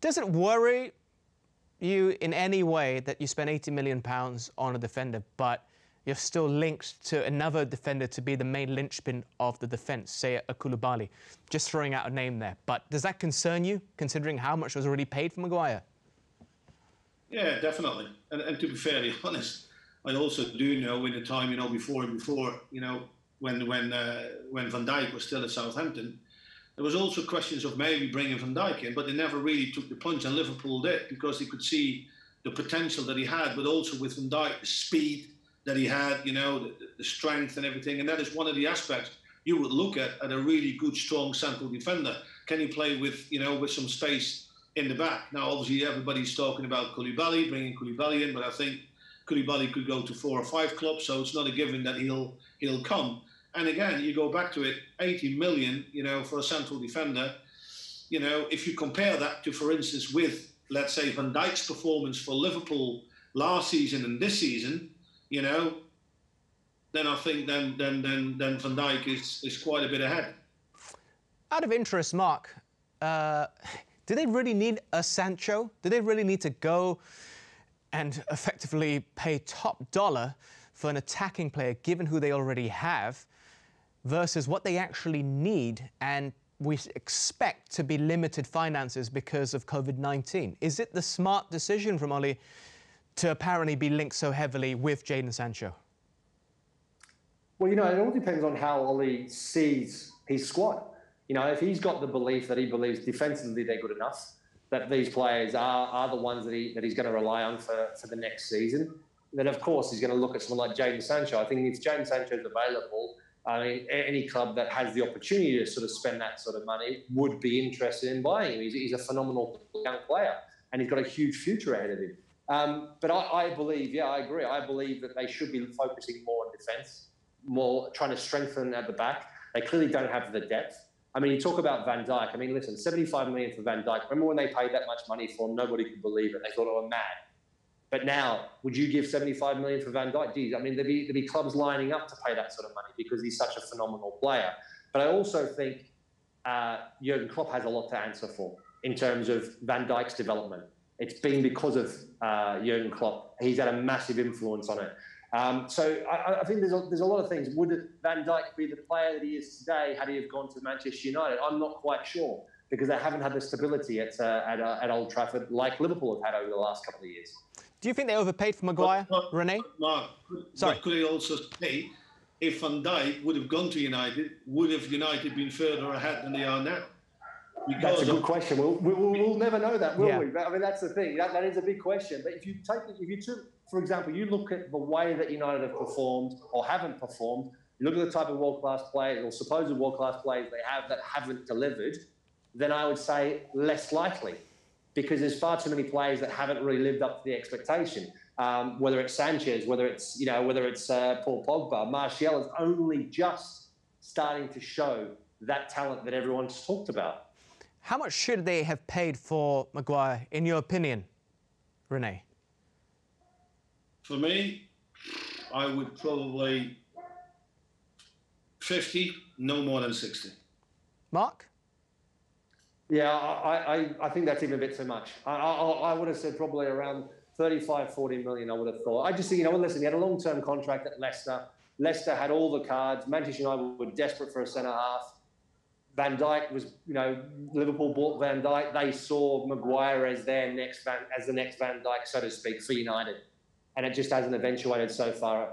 Does it worry you in any way that you spend £80 million on a defender, but you're still linked to another defender to be the main linchpin of the defence, say a Koulibaly? Just throwing out a name there. But does that concern you, considering how much was already paid for Maguire? Yeah, definitely. And to be fairly honest, I also do know in the time, when Van Dijk was still at Southampton, there was also questions of maybe bringing Van Dijk in, but they never really took the punch, and Liverpool did, because they could see the potential that he had, but also with Van Dijk, the speed that he had, the strength and everything. And that is one of the aspects you would look at a really good, strong central defender. Can he play with, with some space in the back? Now, obviously, everybody's talking about Koulibaly, bringing Koulibaly in, but I think Koulibaly could go to 4 or 5 clubs, so it's not a given that he'll come. And again, you go back to it, 80 million, for a central defender. If you compare that to, for instance, with, let's say, Van Dijk's performance for Liverpool last season and this season, then I think then Van Dijk is quite a bit ahead. Out of interest, Mark, do they really need a Sancho? Do they really need to go and effectively pay top dollar for an attacking player, given who they already have, versus what they actually need and we expect to be limited finances because of COVID-19? Is it the smart decision from Ole to apparently be linked so heavily with Jadon Sancho? Well, it all depends on how Ole sees his squad. If he's got the belief that he believes defensively they're good enough, that these players are the ones that he's going to rely on for the next season, then, of course, he's going to look at someone like Jadon Sancho. I think if Jadon Sancho is available, I mean, any club that has the opportunity to sort of spend that sort of money would be interested in buying him. He's a phenomenal young player, and he's got a huge future ahead of him. But I believe, yeah, I agree. I believe that they should be focusing more on defence, more trying to strengthen at the back. They clearly don't have the depth. I mean, you talk about Van Dijk. I mean, listen, 75 million for Van Dijk. Remember when they paid that much money for him? Nobody could believe it. They thought, oh, I'm mad. But now, would you give 75 million for Van Dijk? Geez, I mean, there'd be clubs lining up to pay that sort of money because he's such a phenomenal player. But I also think Jurgen Klopp has a lot to answer for in terms of Van Dijk's development. It's been because of Jurgen Klopp. He's had a massive influence on it. So I think there's a lot of things. Would Van Dijk be the player that he is today had he have gone to Manchester United? I'm not quite sure, because they haven't had the stability at Old Trafford like Liverpool have had over the last couple of years. Do you think they overpaid for Maguire, Renee? Mark, sorry. Could he also say if Van Dijk would have gone to United, would have United been further ahead than they are now? Because that's a good question. We'll never know that, will we? I mean, that's the thing. That is a big question. But if you took, for example, you look at the way that United have performed or haven't performed, you look at the type of world-class players or supposed world-class players they have that haven't delivered, then I would say less likely, because there's far too many players that haven't really lived up to the expectation. Whether it's Sanchez, whether it's Paul Pogba, Martial is only just starting to show that talent that everyone's talked about. How much should they have paid for Maguire, in your opinion, Renee? For me, I would probably 50, no more than 60. Mark? Yeah, I think that's even a bit too much. I would have said probably around 35, 40 million, I would have thought. I just think, listen, he had a long-term contract at Leicester. Leicester had all the cards. Manchester United were desperate for a centre-half. Van Dijk was, Liverpool bought Van Dijk. They saw Maguire as the next Van Dijk, so to speak, for United. And it just hasn't eventuated so far.